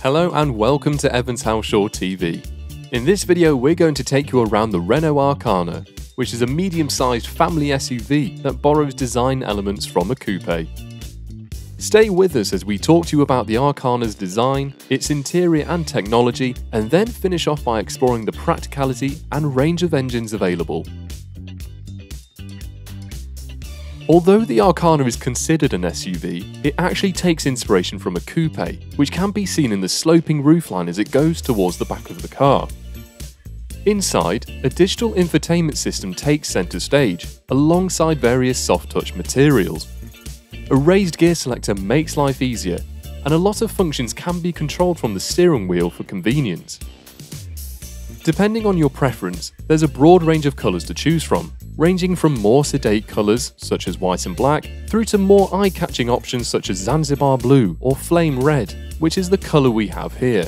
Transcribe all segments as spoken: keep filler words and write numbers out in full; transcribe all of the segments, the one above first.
Hello and welcome to Evans Halshaw T V. In this video we're going to take you around the Renault Arkana, which is a medium-sized family S U V that borrows design elements from a coupe. Stay with us as we talk to you about the Arkana's design, its interior and technology, and then finish off by exploring the practicality and range of engines available. Although the Arkana is considered an S U V, it actually takes inspiration from a coupe, which can be seen in the sloping roofline as it goes towards the back of the car. Inside, a digital infotainment system takes centre stage, alongside various soft-touch materials. A raised gear selector makes life easier, and a lot of functions can be controlled from the steering wheel for convenience. Depending on your preference, there's a broad range of colours to choose from, ranging from more sedate colours, such as white and black, through to more eye-catching options such as Zanzibar Blue or Flame Red, which is the colour we have here.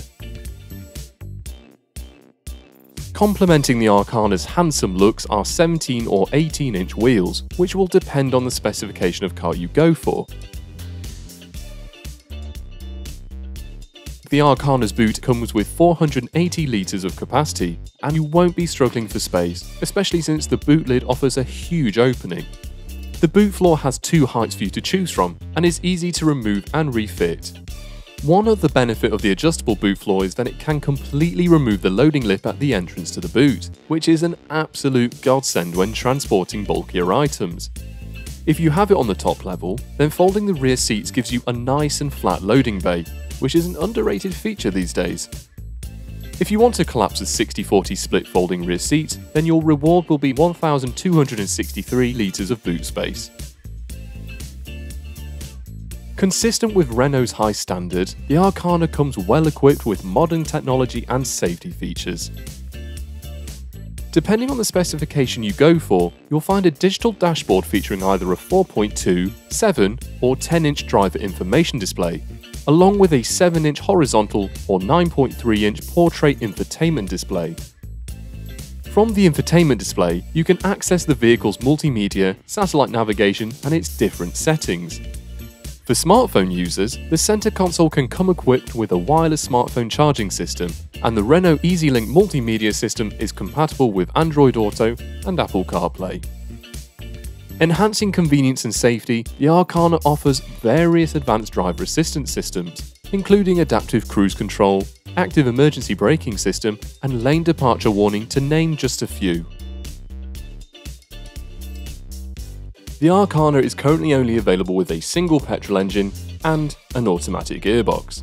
Complementing the Arkana's handsome looks are seventeen or eighteen inch wheels, which will depend on the specification of car you go for. The Arkana's boot comes with four hundred eighty litres of capacity, and you won't be struggling for space, especially since the boot lid offers a huge opening. The boot floor has two heights for you to choose from, and is easy to remove and refit. One other benefit of the adjustable boot floor is that it can completely remove the loading lip at the entrance to the boot, which is an absolute godsend when transporting bulkier items. If you have it on the top level, then folding the rear seats gives you a nice and flat loading bay, which is an underrated feature these days. If you want to collapse a sixty forty split folding rear seat, then your reward will be one thousand two hundred sixty-three litres of boot space. Consistent with Renault's high standard, the Arkana comes well equipped with modern technology and safety features. Depending on the specification you go for, you'll find a digital dashboard featuring either a four point two, seven or ten inch driver information display, along with a seven inch horizontal or nine point three inch portrait infotainment display. From the infotainment display, you can access the vehicle's multimedia, satellite navigation, and its different settings. For smartphone users, the center console can come equipped with a wireless smartphone charging system, and the Renault EasyLink multimedia system is compatible with Android Auto and Apple CarPlay. Enhancing convenience and safety, the Arkana offers various advanced driver assistance systems, including adaptive cruise control, active emergency braking system, and lane departure warning, to name just a few. The Arkana is currently only available with a single petrol engine and an automatic gearbox.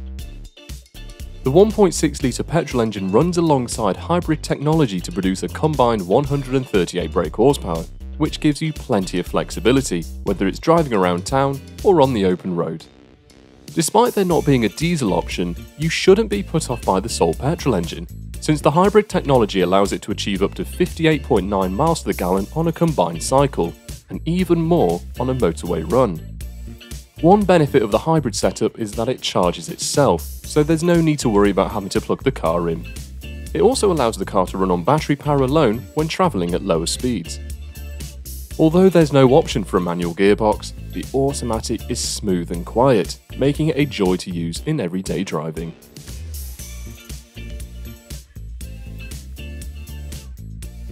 The one point six litre petrol engine runs alongside hybrid technology to produce a combined one hundred thirty-eight brake horsepower, which gives you plenty of flexibility, whether it's driving around town or on the open road. Despite there not being a diesel option, you shouldn't be put off by the sole petrol engine, since the hybrid technology allows it to achieve up to fifty-eight point nine miles to the gallon on a combined cycle, and even more on a motorway run. One benefit of the hybrid setup is that it charges itself, so there's no need to worry about having to plug the car in. It also allows the car to run on battery power alone when travelling at lower speeds. Although there's no option for a manual gearbox, the automatic is smooth and quiet, making it a joy to use in everyday driving.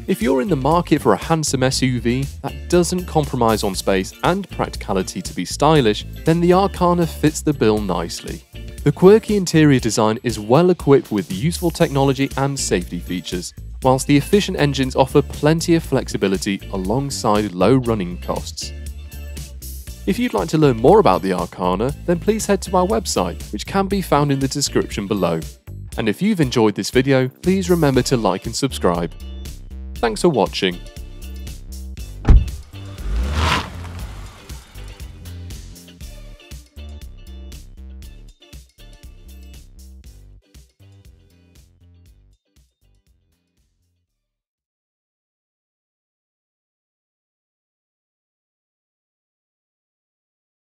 If you're in the market for a handsome S U V that doesn't compromise on space and practicality to be stylish, then the Arkana fits the bill nicely. The quirky interior design is well equipped with useful technology and safety features, whilst the efficient engines offer plenty of flexibility alongside low running costs. If you'd like to learn more about the Arkana, then please head to our website, which can be found in the description below. And if you've enjoyed this video, please remember to like and subscribe. Thanks for watching.